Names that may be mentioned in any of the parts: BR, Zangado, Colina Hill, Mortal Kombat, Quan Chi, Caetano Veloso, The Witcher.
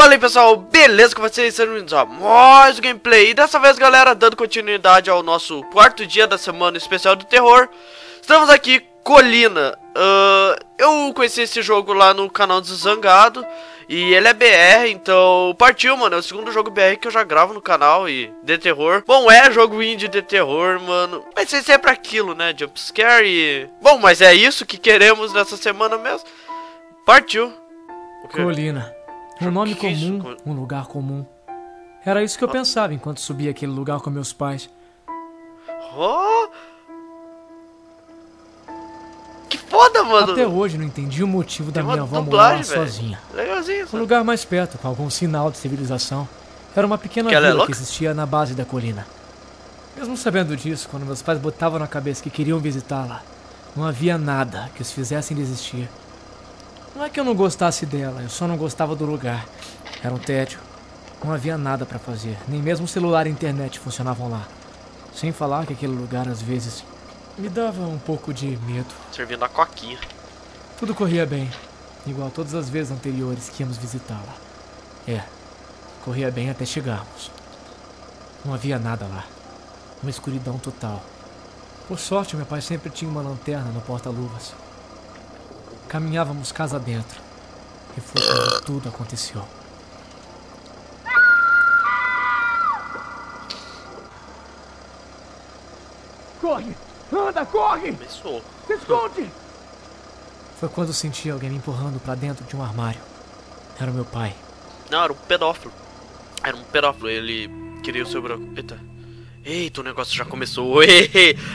Fala aí, pessoal, beleza com vocês? Sejam bem-vindos a mais um gameplay. E dessa vez, galera, dando continuidade ao nosso quarto dia da semana especial do terror. Estamos aqui, Colina. Eu conheci esse jogo lá no canal do Zangado. E ele é BR, então partiu, mano. É o segundo jogo BR que eu já gravo no canal e de terror. Bom, é jogo indie de terror, mano. Mas isso é pra aquilo, né? Jumpscare e... Bom, mas é isso que queremos nessa semana mesmo. Partiu. Colina. Um nome comum, um lugar comum. Era isso que eu pensava enquanto subia aquele lugar com meus pais. Oh! Que foda, mano! Até hoje não entendi o motivo da minha avó morar lá sozinha. Legalzinho, sabe? Um lugar mais perto, com algum sinal de civilização. Era uma pequena vila que existia na base da colina. Mesmo sabendo disso, quando meus pais botavam na cabeça que queriam visitá-la, não havia nada que os fizessem desistir. Não é que eu não gostasse dela, eu só não gostava do lugar. Era um tédio. Não havia nada pra fazer, nem mesmo celular e internet funcionavam lá. Sem falar que aquele lugar, às vezes, me dava um pouco de medo. Servindo a coquinha. Tudo corria bem, igual a todas as vezes anteriores que íamos visitá-la. É, corria bem até chegarmos. Não havia nada lá. Uma escuridão total. Por sorte, meu pai sempre tinha uma lanterna no porta-luvas. Caminhávamos casa dentro, e foi quando tudo aconteceu. Corre! Anda, corre! Começou. Se esconde! Foi quando senti alguém me empurrando pra dentro de um armário. Era o meu pai. Não, era um pedófilo. Era um pedófilo, ele queria o seu... Eita, o negócio já começou.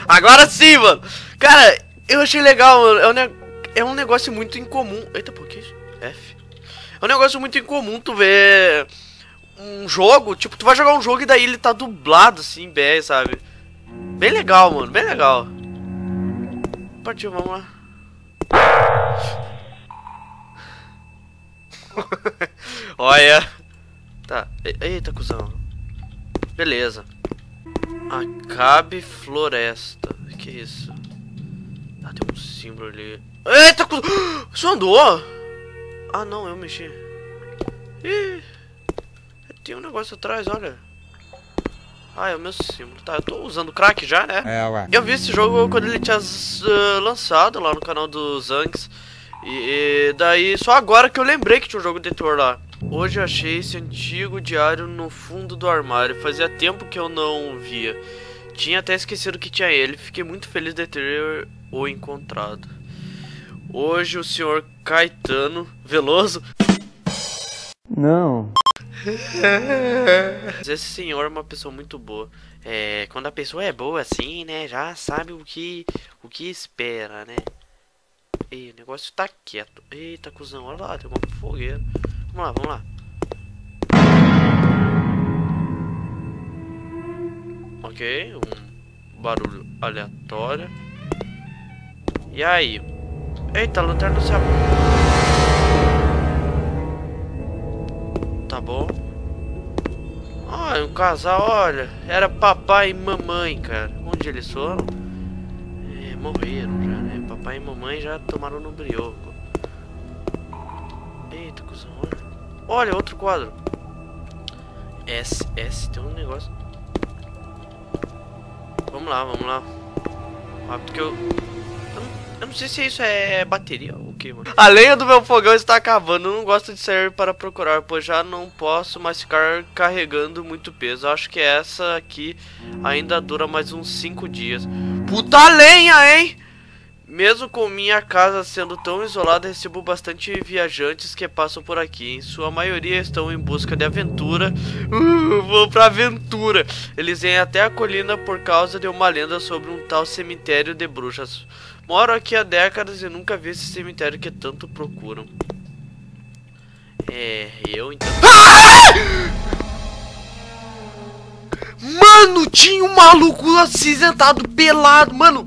Agora sim, mano! Cara, eu achei legal, mano. É um negócio muito incomum. Eita, por que F? É um negócio muito incomum tu ver um jogo, tipo, tu vai jogar um jogo e daí ele tá dublado assim, BR, sabe? Bem legal, mano, bem legal. Partiu, vamos lá. Olha. Tá, eita, cuzão. Beleza. Acabe floresta. Que isso? Ah, tem um símbolo ali. Eita, você andou? Ah, não, eu mexi. Ih, tem um negócio atrás, olha. Ah, é o meu símbolo. Tá, eu tô usando crack já, né? É, ué. Eu vi esse jogo quando ele tinha lançado lá no canal do Zangs. E daí, só agora que eu lembrei que tinha um jogo de terror lá. Hoje eu achei esse antigo diário no fundo do armário. Fazia tempo que eu não via. Tinha até esquecido que tinha ele. Fiquei muito feliz de ter o encontrado. Hoje o senhor Caetano Veloso... Não. Esse senhor é uma pessoa muito boa. É, quando a pessoa é boa assim, né, já sabe o que espera, né? Ei, o negócio tá quieto. Eita, cuzão, olha lá, tem uma fogueira. Vamos lá, vamos lá. Ok, um barulho aleatório. E aí? Eita, a lanterna se abriu. Tá bom. Ah, um casal, olha. Era papai e mamãe, cara. Onde eles foram? É, morreram já, né? Papai e mamãe já tomaram no brioco. Eita, cuzão, olha. Olha, outro quadro. S, tem um negócio. Vamos lá, vamos lá. Rápido que eu não sei se isso é bateria ou o que, mano. A lenha do meu fogão está acabando. Eu não gosto de sair para procurar, pois já não posso mais ficar carregando muito peso. Acho que essa aqui ainda dura mais uns 5 dias. Puta lenha, hein? Mesmo com minha casa sendo tão isolada, recebo bastante viajantes que passam por aqui. Em sua maioria estão em busca de aventura. Vou pra aventura. Eles vêm até a colina por causa de uma lenda sobre um tal cemitério de bruxas. Moro aqui há décadas e nunca vi esse cemitério que tanto procuram. É, eu então... Mano, tinha um maluco acinzentado, pelado, mano.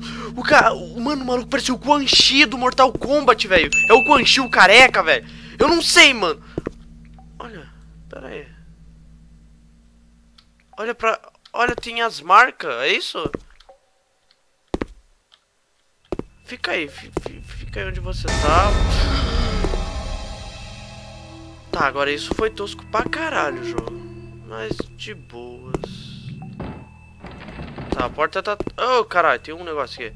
O maluco parecia o Quan Chi do Mortal Kombat, velho. É o Quan Chi, o careca, velho. Eu não sei, mano. Olha, pera aí. Olha pra... Olha, tem as marcas, é isso? Fica aí onde você tá. Tá, agora isso foi tosco pra caralho, jogo. Mas de boas. Tá, a porta tá... Oh, caralho, tem um negócio aqui.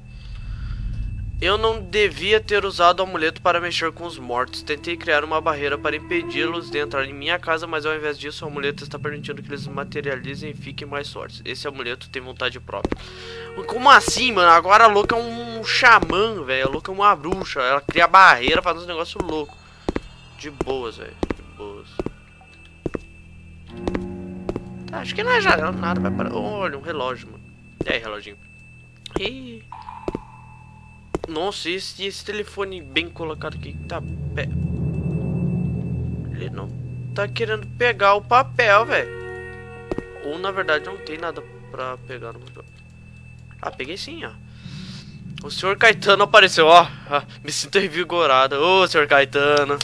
Eu não devia ter usado o amuleto para mexer com os mortos. Tentei criar uma barreira para impedi-los de entrar em minha casa, mas ao invés disso, o amuleto está permitindo que eles materializem e fiquem mais fortes. Esse amuleto tem vontade própria. Como assim, mano? Agora a louca é um xamã, velho. A louca é uma bruxa. Ela cria barreira, faz uns negócios loucos. De boas, velho. De boas. Tá, acho que não é já nada. Vai parar. Olha, um relógio, mano. E aí, reloginho? Ih... Nossa, esse telefone bem colocado aqui tá... Ele não tá querendo pegar o papel, velho. Ou, na verdade, não tem nada pra pegar no papel. Ah, peguei sim, ó. O senhor Caetano apareceu, ó. Me sinto revigorado. Ô, senhor Caetano.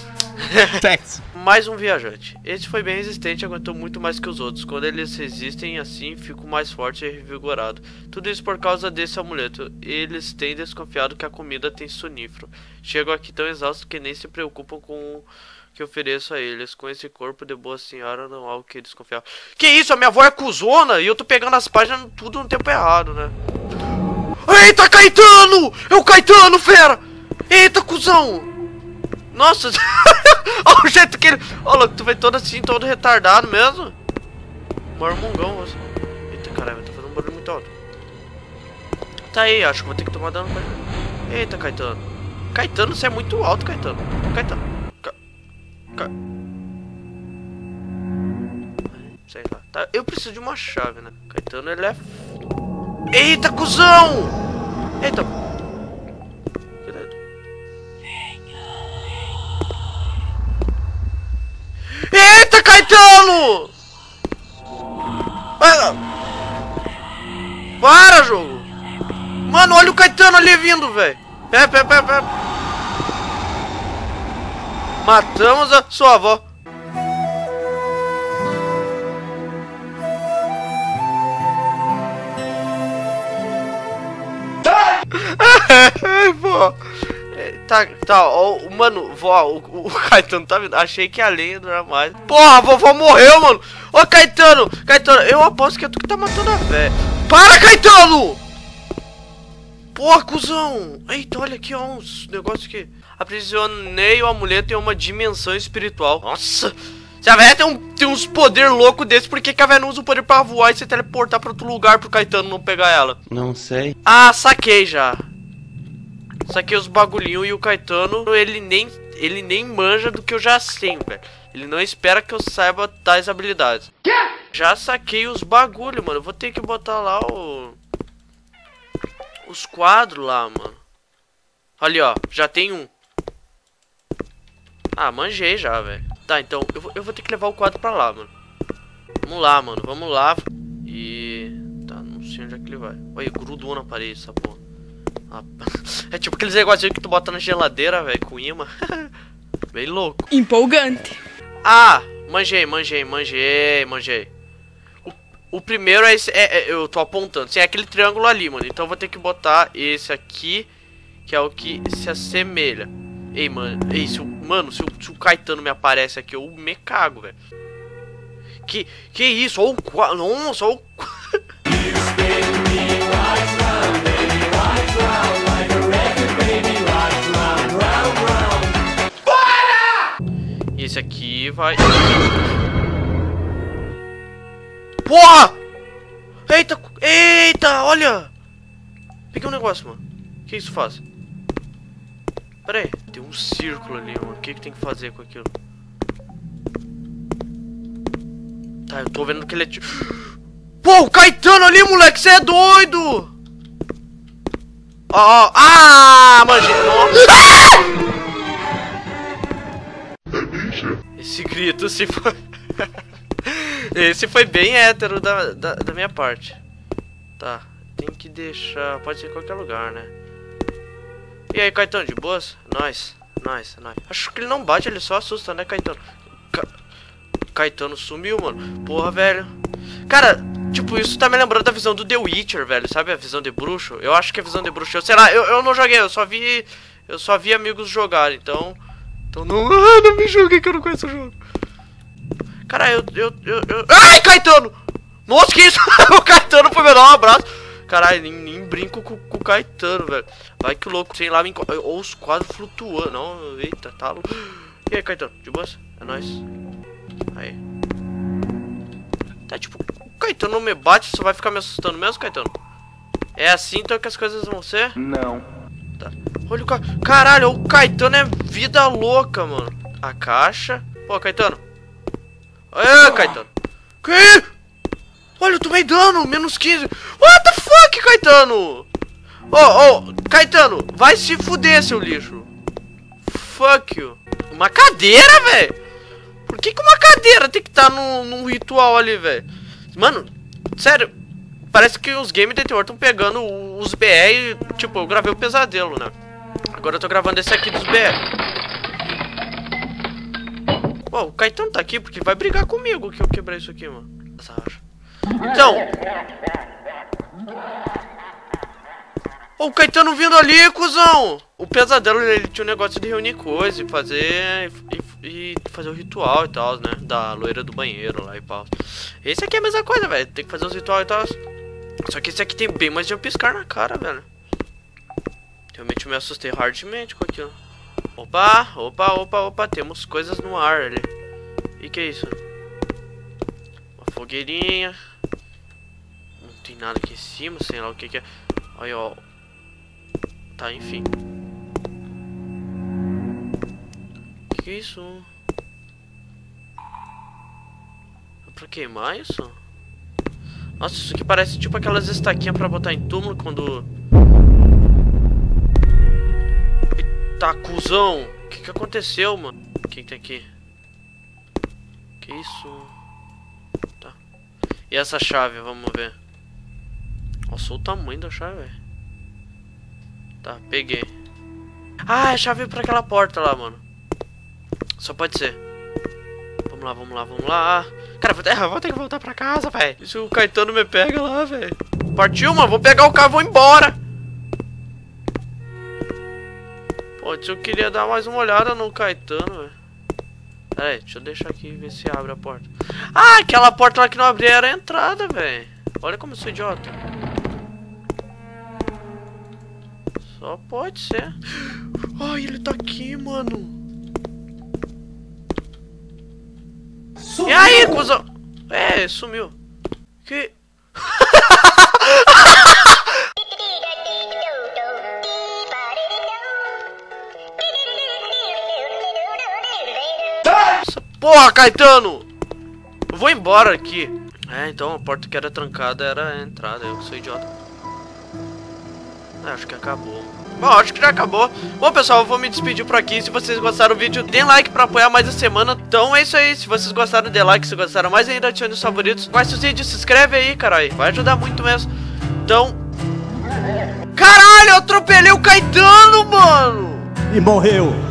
Mais um viajante. Esse foi bem resistente, aguentou muito mais que os outros. Quando eles resistem assim, fico mais forte e revigorado. Tudo isso por causa desse amuleto. Eles têm desconfiado que a comida tem sonífero. Chego aqui tão exausto que nem se preocupam com o que ofereço a eles. Com esse corpo de boa senhora não há o que desconfiar. Que isso, a minha avó é cuzona e eu tô pegando as páginas tudo no tempo errado, né? Eita, Caetano! É o Caetano, fera! Eita, cuzão! Nossa, olha o jeito que ele... Olha, tu vai todo assim, todo retardado mesmo. Mormungão, você. Eita, caralho, tá fazendo um barulho muito alto. Tá aí, acho que vou ter que tomar dano pra ele. Eita, Caetano. Caetano, você é muito alto, Caetano. Caetano. Sei lá. Tá, eu preciso de uma chave, né? Caetano, ele é... Eita, cuzão! Eita... Eita, Caetano! Para, jogo! Mano, olha o Caetano ali vindo, velho! Pé. Matamos a sua avó. Vó. Tá, ó, mano, vó, o Caetano tá vindo. Achei que a lenha não era mais. Porra, a vovó morreu, mano. Ô, Caetano, eu aposto que é tu que tá matando a véia. Para, Caetano! Porra, cuzão. Eita, olha aqui, ó, uns negócios aqui. Aprisionei o amuleto em uma dimensão espiritual. Nossa, se a véia tem uns poder louco desse, por que a véia não usa o poder pra voar e se teleportar pra outro lugar pro Caetano não pegar ela? Não sei. Ah, saquei já. Saquei os bagulhinhos e o Caetano, ele nem manja do que eu já sei, velho. Ele não espera que eu saiba tais habilidades. Quê? Já saquei os bagulhos, mano. Eu vou ter que botar lá os quadros lá, mano. Ali, ó. Já tem um. Ah, manjei já, velho. Tá, então eu vou ter que levar o quadro pra lá, mano. Vamos lá, mano. Vamos lá. E... Tá, não sei onde é que ele vai. Olha, grudou na parede essa porra. É tipo aqueles negocinhos que tu bota na geladeira, velho, com imã. Bem louco. Empolgante. Ah, manjei. O primeiro é esse, eu tô apontando. Assim, é aquele triângulo ali, mano. Então eu vou ter que botar esse aqui, que é o que se assemelha. Ei, mano, se o Caetano me aparece aqui, eu me cago, velho. Que isso? Olha o... Nossa, olha o... Esse aqui vai... Porra! Eita, olha! Peguei um negócio, mano. O que isso faz? Pera aí. Tem um círculo ali, mano. O que que tem que fazer com aquilo? Tá, eu tô vendo que ele é tipo... Pô, o Caetano ali, moleque! Você é doido! Ó, ah, manjei! Nossa! Esse grito se foi... Esse foi bem hétero da minha parte. Tá, tem que deixar... Pode ser em qualquer lugar, né? E aí, Caetano, de boas? Nice. Acho que ele não bate, ele só assusta, né, Caetano? Caetano sumiu, mano. Porra, velho. Cara, tipo, isso tá me lembrando da visão do The Witcher, velho. Sabe a visão de bruxo? Eu acho que a visão de bruxo... Eu sei lá, eu não joguei, eu só vi amigos jogar, então... Não me julguem que eu não conheço o jogo. Cara, eu... Ai, Caetano! Nossa, que isso? O Caetano foi me dar um abraço. Caralho, nem brinco com o Caetano, velho. Vai que louco, sei lá, me encontro. Ou os quadros flutuando. Não, eita, tá louco. E aí, Caetano, de boa? É nóis. Aí. Tá tipo, o Caetano não me bate, só vai ficar me assustando mesmo, Caetano? É assim então que as coisas vão ser? Não. Tá. Olha o cara. Caralho, o Caetano é vida louca, mano. A caixa. Pô, Caetano. Aê, Caetano. Que? Olha, eu tomei dano, menos 15. What the fuck, Caetano? Caetano, vai se fuder, seu lixo. Fuck you. Uma cadeira, velho. Por que uma cadeira tem que estar num ritual ali, velho? Mano, sério. Parece que os games de terror estão pegando os BR e, tipo, eu gravei o pesadelo, né? Agora eu tô gravando esse aqui dos BR. Pô, o Caetano tá aqui porque vai brigar comigo que eu quebrar isso aqui, mano. Então... O Caetano vindo ali, cuzão! O pesadelo, ele tinha um negócio de reunir coisas e fazer... E fazer o ritual e tal, né? Da loira do banheiro lá e pau. Esse aqui é a mesma coisa, velho. Tem que fazer os ritual e tal. Só que esse aqui tem bem mais de um piscar na cara, velho. Realmente eu me assustei hardmente com aquilo. Opa, opa, opa, opa. Temos coisas no ar ali. E que é isso? Uma fogueirinha. Não tem nada aqui em cima, sei lá o que que é. Aí, ó. Tá, enfim. Que isso? É pra queimar isso? Nossa, isso aqui parece tipo aquelas estaquinhas pra botar em túmulo quando... Eita, cuzão! O que que aconteceu, mano? Quem tem aqui? Que isso? Tá. E essa chave, vamos ver. Nossa, o tamanho da chave, velho. Tá, peguei. Ah, é chave pra aquela porta lá, mano. Só pode ser. Vamos lá, vamos lá, vamos lá. Cara, vou ter que voltar pra casa, velho. Se o Caetano me pega lá, velho. Partiu, mano. Vou pegar o carro e vou embora. Pô, eu queria dar mais uma olhada no Caetano, velho. Pera aí, deixa eu deixar aqui e ver se abre a porta. Ah, aquela porta lá que não abri era a entrada, velho. Olha como eu sou idiota. Só pode ser. Ai, ele tá aqui, mano. Sumiu. E aí, cuzão? É, sumiu. Que... Porra, Caetano! Eu vou embora aqui. É, então a porta que era trancada era a entrada. Eu sou idiota. Acho que acabou. Bom, acho que já acabou. Bom, pessoal, eu vou me despedir por aqui. Se vocês gostaram do vídeo, dêem like pra apoiar mais a semana. Então é isso aí. Se vocês gostaram, dê like. Se gostaram mais ainda, adicione os favoritos. Faz o vídeo, se inscreve aí, caralho. Vai ajudar muito mesmo. Então... Caralho, eu atropelei o Caetano, mano! E morreu.